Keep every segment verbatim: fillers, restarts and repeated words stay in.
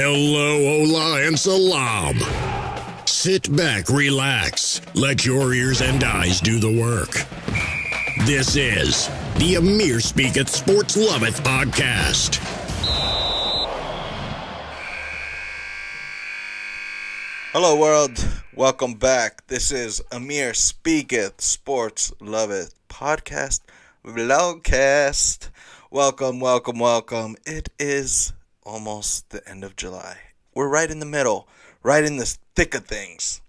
Hello, hola, and salam. Sit back, relax, let your ears and eyes do the work. This is the Amir Speaketh Sports Loveth Podcast. Hello, world. Welcome back. This is Amir Speaketh Sports Loveth Podcast. Vlogcast. Welcome, welcome, welcome. It is almost the end of July. We're right in the middle, right in the thick of things.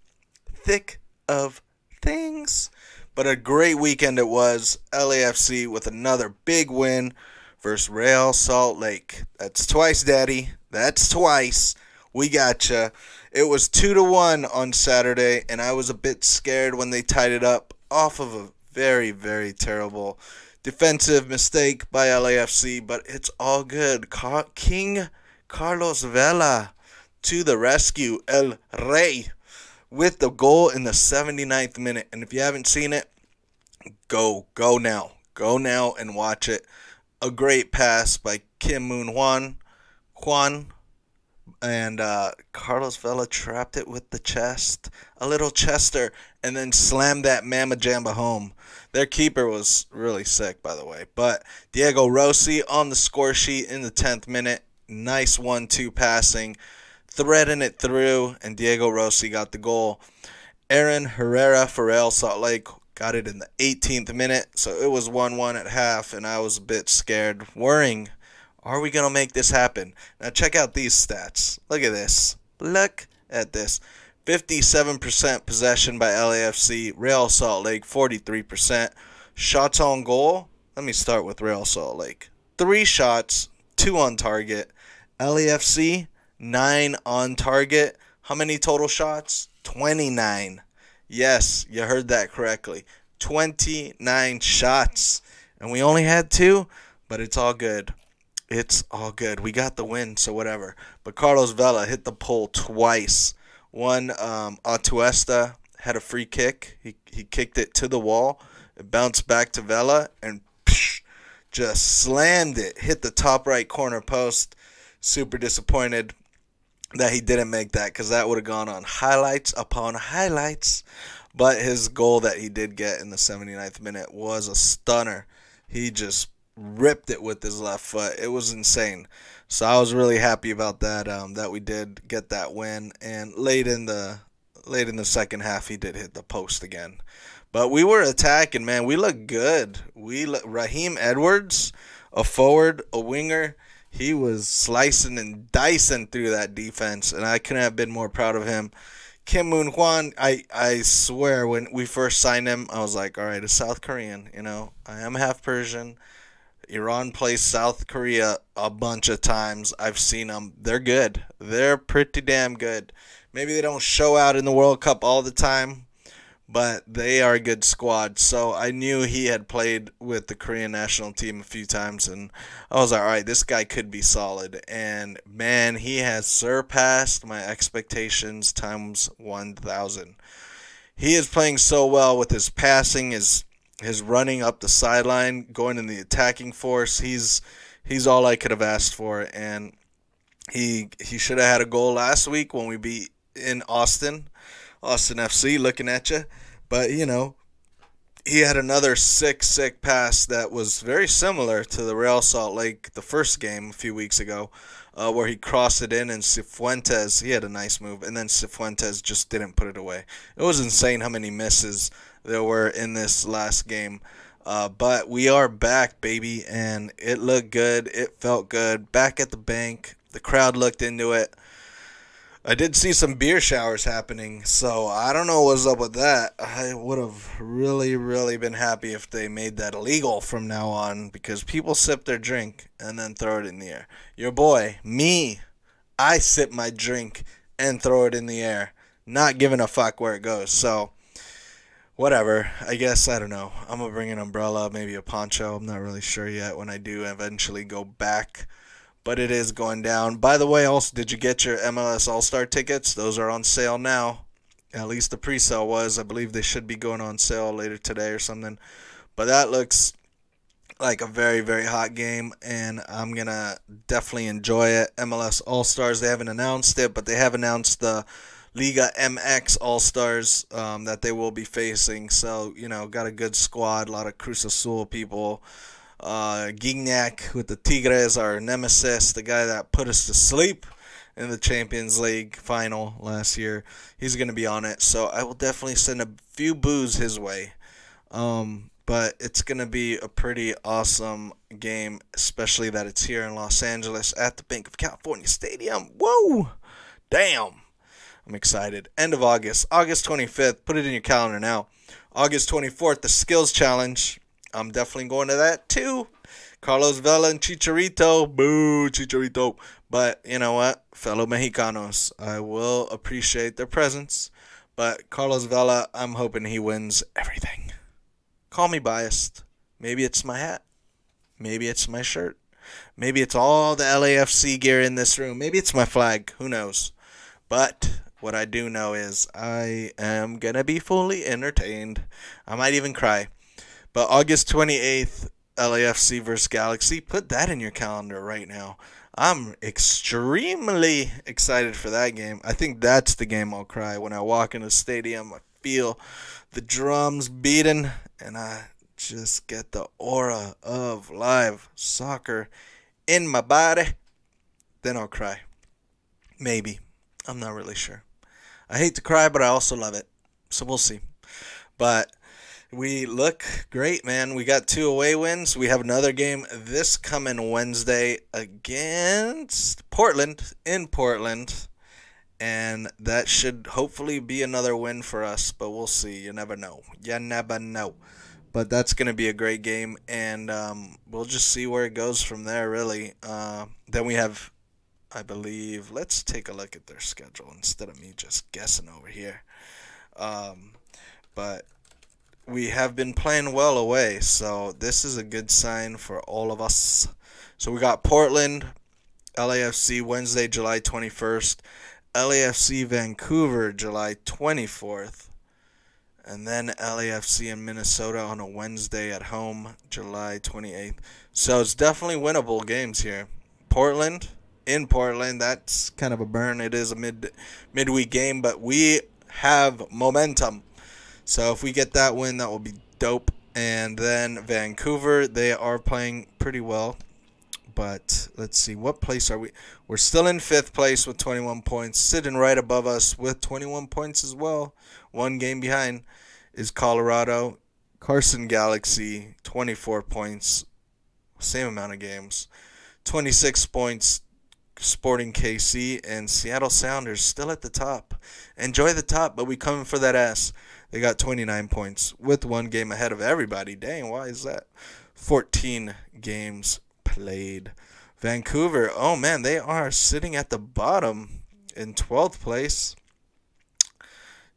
Thick of things. But a great weekend it was. L A F C with another big win versus Real Salt Lake. That's twice, Daddy. That's twice. We gotcha. It was two to one on Saturday, and I was a bit scared when they tied it up off of a very, very terrible defensive mistake by L A F C, but it's all good. Car- King Carlos Vela to the rescue, El Rey, with the goal in the seventy-ninth minute. And if you haven't seen it, go, go now. Go now and watch it. A great pass by Kim Moon-Hwan, Hwan, and uh, Carlos Vela trapped it with the chest, a little chester, and then slammed that mamma jamba home. Their keeper was really sick, by the way. But Diego Rossi on the score sheet in the tenth minute. Nice one two passing. Threading it through, and Diego Rossi got the goal. Aaron Herrera for Real Salt Lake got it in the eighteenth minute. So it was one one at half, and I was a bit scared, worrying, are we going to make this happen? Now check out these stats. Look at this. Look at this. fifty-seven percent possession by L A F C, Real Salt Lake forty-three percent. Shots on goal, let me start with Real Salt Lake. Three shots, two on target. L A F C, nine on target. How many total shots? twenty-nine. Yes, you heard that correctly. twenty-nine shots. And we only had two, but it's all good. It's all good. We got the win, so whatever. But Carlos Vela hit the pole twice. One, um, Atuesta had a free kick. He he kicked it to the wall. It bounced back to Vela and psh, just slammed it. Hit the top right corner post. Super disappointed that he didn't make that because that would have gone on highlights upon highlights. But his goal that he did get in the seventy-ninth minute was a stunner. He just ripped it with his left foot. It was insane. So I was really happy about that, um, that we did get that win. And late in the late in the second half, he did hit the post again. But we were attacking, man. We looked good. We look, Raheem Edwards, a forward, a winger, he was slicing and dicing through that defense, and I couldn't have been more proud of him. Kim Moon-Hwan, I, I swear, when we first signed him, I was like, all right, a South Korean, you know. I am half Persian. Iran plays South Korea a bunch of times. I've seen them. They're good. They're pretty damn good. Maybe they don't show out in the World Cup all the time, but they are a good squad. So I knew he had played with the Korean national team a few times, and I was like, all right, this guy could be solid. And, man, he has surpassed my expectations times one thousand. He is playing so well with his passing, his His running up the sideline, going in the attacking force, he's he's all I could have asked for. And he he should have had a goal last week when we beat in Austin. Austin F C, looking at you. But, you know, he had another sick, sick pass that was very similar to the Real Salt Lake, the first game a few weeks ago, uh, where he crossed it in, and Cifuentes, he had a nice move. And then Cifuentes just didn't put it away. It was insane how many misses there were in this last game. Uh, but we are back, baby, and it looked good. It felt good. Back at the bank. The crowd looked into it. I did see some beer showers happening, so I don't know what's up with that. I would have really, really been happy if they made that illegal from now on, because people sip their drink and then throw it in the air. Your boy, me, I sip my drink and throw it in the air, not giving a fuck where it goes. So whatever, I guess, I don't know. I'm going to bring an umbrella, maybe a poncho. I'm not really sure yet when I do eventually go back. But it is going down. By the way, also, did you get your M L S All-Star tickets? Those are on sale now. At least the pre-sale was. I believe they should be going on sale later today or something. But that looks like a very, very hot game, and I'm going to definitely enjoy it. M L S All-Stars, they haven't announced it, but they have announced the Liga M X All-Stars um, that they will be facing. So, you know, got a good squad, a lot of Cruz Azul people. Uh, Gignac with the Tigres, our nemesis, the guy that put us to sleep in the Champions League final last year. He's going to be on it, so I will definitely send a few boos his way. Um, but it's going to be a pretty awesome game, especially that it's here in Los Angeles at the Banc of California Stadium. Whoa! Damn! I'm excited. End of August. August twenty-fifth. Put it in your calendar now. August twenty-fourth, the Skills Challenge. I'm definitely going to that, too. Carlos Vela and Chicharito. Boo, Chicharito. But you know what? Fellow Mexicanos, I will appreciate their presence. But Carlos Vela, I'm hoping he wins everything. Call me biased. Maybe it's my hat. Maybe it's my shirt. Maybe it's all the L A F C gear in this room. Maybe it's my flag. Who knows? But what I do know is I am going to be fully entertained. I might even cry. But August twenty-eighth, L A F C versus Galaxy. Put that in your calendar right now. I'm extremely excited for that game. I think that's the game I'll cry. When I walk in the stadium, I feel the drums beating, and I just get the aura of live soccer in my body. Then I'll cry. Maybe. I'm not really sure. I hate to cry, but I also love it. So we'll see. But we look great, man. We got two away wins. We have another game this coming Wednesday against Portland in Portland. And that should hopefully be another win for us. But we'll see. You never know. You never know. But that's going to be a great game. And um, we'll just see where it goes from there, really. Uh, then we have, I believe, let's take a look at their schedule instead of me just guessing over here. Um, but we have been playing well away, so this is a good sign for all of us. So we got Portland, L A F C, Wednesday, July twenty-first, L A F C, Vancouver, July twenty-fourth, and then L A F C in Minnesota on a Wednesday at home, July twenty-eighth. So it's definitely winnable games here. Portland, in Portland, that's kind of a burn. It is a mid midweek game, but we have momentum. So if we get that win, that will be dope. And then Vancouver, they are playing pretty well. But let's see, what place are we? We're still in fifth place with twenty-one points. Sitting right above us with twenty-one points as well. One game behind is Colorado. Carson Galaxy, twenty-four points. Same amount of games. twenty-six points. Sporting K C and Seattle Sounders still at the top. Enjoy the top, but we coming for that ass. They got twenty-nine points with one game ahead of everybody. Dang, why is that? fourteen games played. Vancouver, oh man, they are sitting at the bottom in twelfth place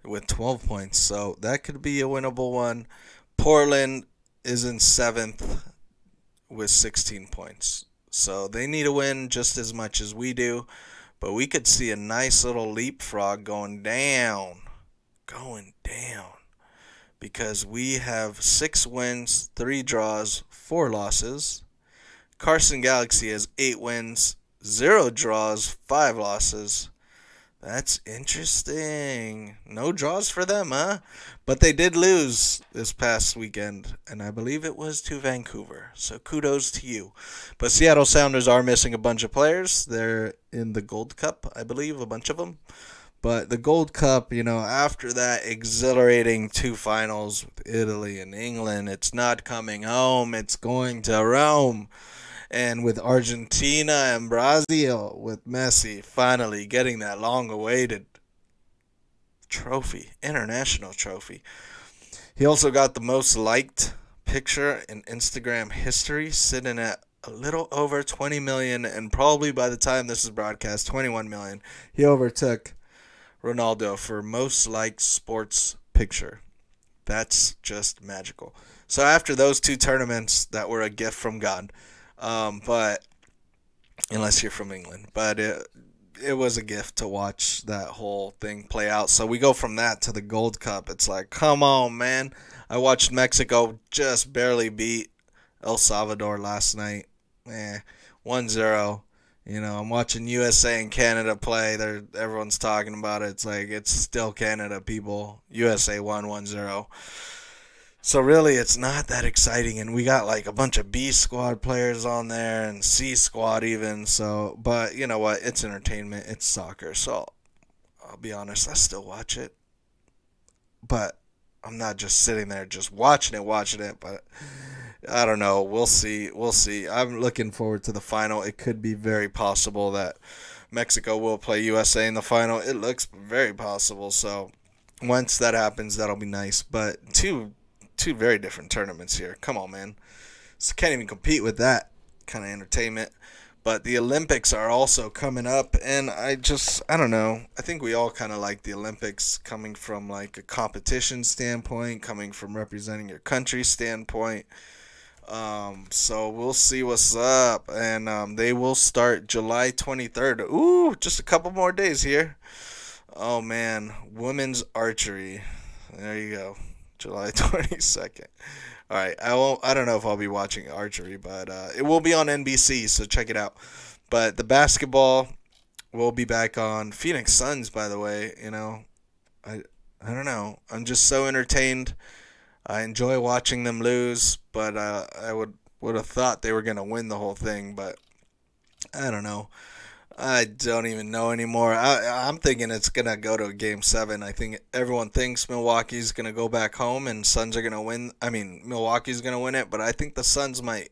with twelve points. So that could be a winnable one. Portland is in seventh with sixteen points. So they need a win just as much as we do. But we could see a nice little leapfrog going down. Going down. Because we have six wins, three draws, four losses. Carson Galaxy has eight wins, zero draws, five losses. That's interesting. No draws for them, huh? But they did lose this past weekend, and I believe it was to Vancouver. So kudos to you. But Seattle Sounders are missing a bunch of players. They're in the Gold Cup, I believe, a bunch of them. But the Gold Cup, you know, after that exhilarating two finals with Italy and England, it's not coming home. It's going to Rome. And with Argentina and Brazil, with Messi finally getting that long-awaited trophy, international trophy. He also got the most liked picture in Instagram history, sitting at a little over twenty million, and probably by the time this is broadcast, twenty-one million. He overtook Ronaldo for most liked sports picture. That's just magical. So after those two tournaments that were a gift from God, Um, but unless you're from England, but it, it was a gift to watch that whole thing play out. So we go from that to the Gold Cup. It's like, come on, man. I watched Mexico just barely beat El Salvador last night. Eh, one zero. You know, I'm watching U S A and Canada play. They're, everyone's talking about it. It's like, it's still Canada, people. U S A won one zero. So really, it's not that exciting. And we got like a bunch of B squad players on there and C squad even. So, but you know what? It's entertainment. It's soccer. So I'll be honest, I still watch it. But I'm not just sitting there just watching it, watching it. But I don't know. We'll see. We'll see. I'm looking forward to the final. It could be very possible that Mexico will play U S A in the final. It looks very possible. So once that happens, that'll be nice. But two two very different tournaments here. Come on, man. So can't even compete with that kind of entertainment. But the Olympics are also coming up, and I just, I don't know. I think we all kind of like the Olympics coming from, like, a competition standpoint, coming from representing your country standpoint. Um, so we'll see what's up, and um, they will start July twenty-third. Ooh, just a couple more days here. Oh, man, women's archery. There you go, July twenty-second. All right, I won't. I don't know if I'll be watching archery, but uh, it will be on N B C, so check it out. But the basketball will be back on. Phoenix Suns, by the way, you know, I I don't know. I'm just so entertained. I enjoy watching them lose, but uh, I would would have thought they were gonna win the whole thing, but I don't know. I don't even know anymore. I, I'm thinking it's going to go to Game seven. I think everyone thinks Milwaukee's going to go back home and Suns are going to win. I mean, Milwaukee's going to win it, but I think the Suns might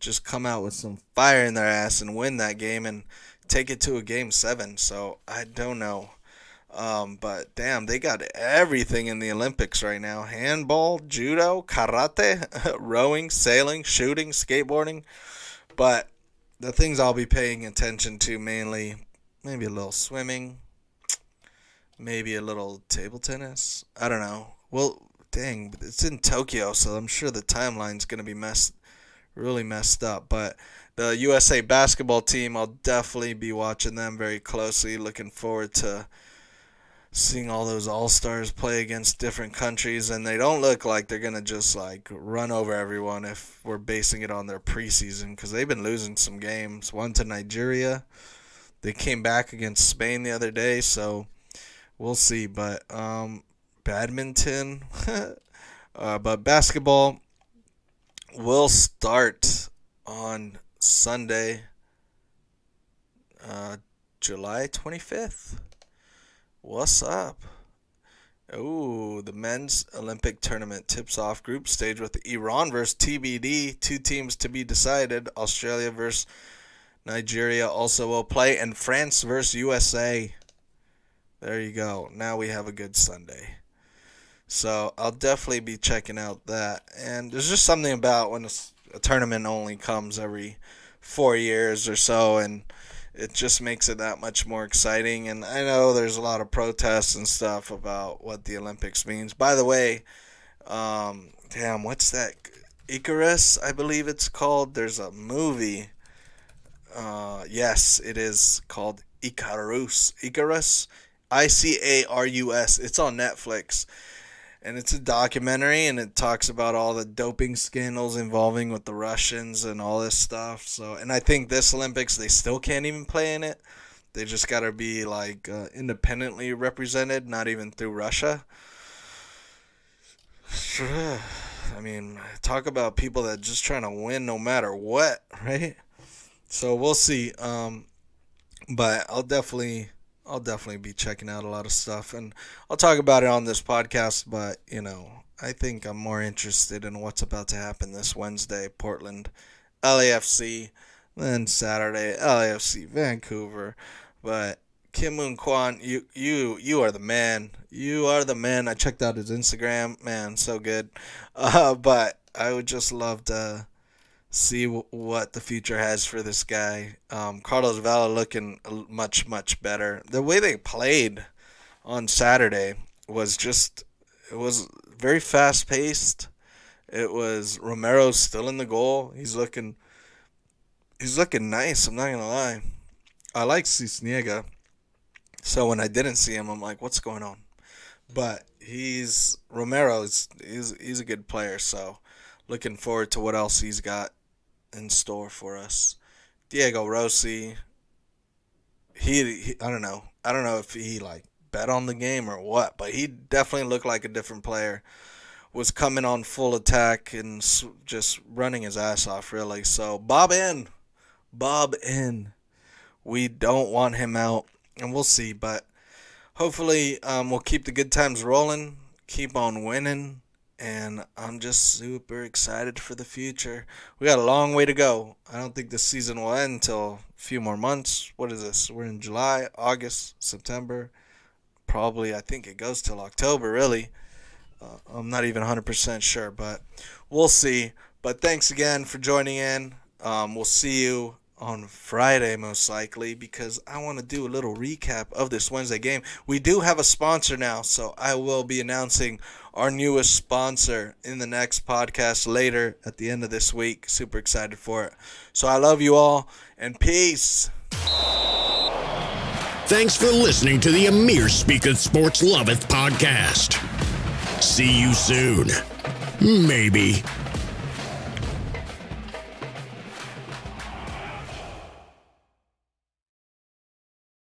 just come out with some fire in their ass and win that game and take it to a Game seven. So I don't know. Um, but, damn, they got everything in the Olympics right now. Handball, judo, karate, rowing, sailing, shooting, skateboarding. But the things I'll be paying attention to mainly, maybe a little swimming, maybe a little table tennis. I don't know. Well, dang, it's in Tokyo, so I'm sure the timeline's going to be messed, really messed up. But the U S A basketball team, I'll definitely be watching them very closely. Looking forward to seeing all those all-stars play against different countries, and they don't look like they're going to just, like, run over everyone if we're basing it on their preseason, because they've been losing some games. One to Nigeria. They came back against Spain the other day, so we'll see. But um, badminton, uh, but basketball will start on Sunday, uh, July twenty-fifth. What's up? Oh, the men's Olympic tournament tips off group stage with Iran versus T B D. Two teams to be decided. Australia versus Nigeria also will play. And France versus U S A. There you go. Now we have a good Sunday. So I'll definitely be checking out that. And there's just something about when a, a tournament only comes every four years or so. And it just makes it that much more exciting. And I know there's a lot of protests and stuff about what the Olympics means. By the way, um, damn, what's that? Icarus, I believe it's called. There's a movie. Uh, yes, it is called Icarus. Icarus? I C A R U S. It's on Netflix. And it's a documentary, and it talks about all the doping scandals involving with the Russians and all this stuff. So, and I think this Olympics, they still can't even play in it. They just got to be, like, uh, independently represented, not even through Russia. I mean, talk about people that just trying to win no matter what, right? So we'll see. Um, but I'll definitely... I'll definitely be checking out a lot of stuff, and I'll talk about it on this podcast, but, you know, I think I'm more interested in what's about to happen this Wednesday, Portland, L A F C, then Saturday, L A F C, Vancouver, but Kim Moon-Hwan, you, you, you are the man, you are the man. I checked out his Instagram, man, so good, uh, but I would just love to see what the future has for this guy. Um, Carlos Vela looking much, much better. The way they played on Saturday was just, it was very fast-paced. It was Romero still in the goal. He's looking, he's looking nice, I'm not going to lie. I like Cisniega, so when I didn't see him, I'm like, what's going on? But he's, Romero, is, he's, he's a good player, so Looking forward to what else he's got in store for us. Diego Rossi, he, he I don't know. I don't know if he, like, bet on the game or what, but he definitely looked like a different player. Was coming on full attack and just running his ass off, really. So, Bob in. Bob in. We don't want him out, and we'll see. But hopefully um, we'll keep the good times rolling, keep on winning, and I'm just super excited for the future. We got a long way to go. I don't think this season will end until a few more months. What is this? We're in July, August, September. Probably, I think it goes till October, really. Uh, I'm not even one hundred percent sure, but we'll see. But thanks again for joining in. Um, we'll see you on Friday, most likely, because I want to do a little recap of this Wednesday game. We do have a sponsor now, so I will be announcing our newest sponsor in the next podcast later at the end of this week. Super excited for it. So I love you all, and peace. Thanks for listening to the Amir Speaketh Sports Loveth podcast. See you soon. Maybe.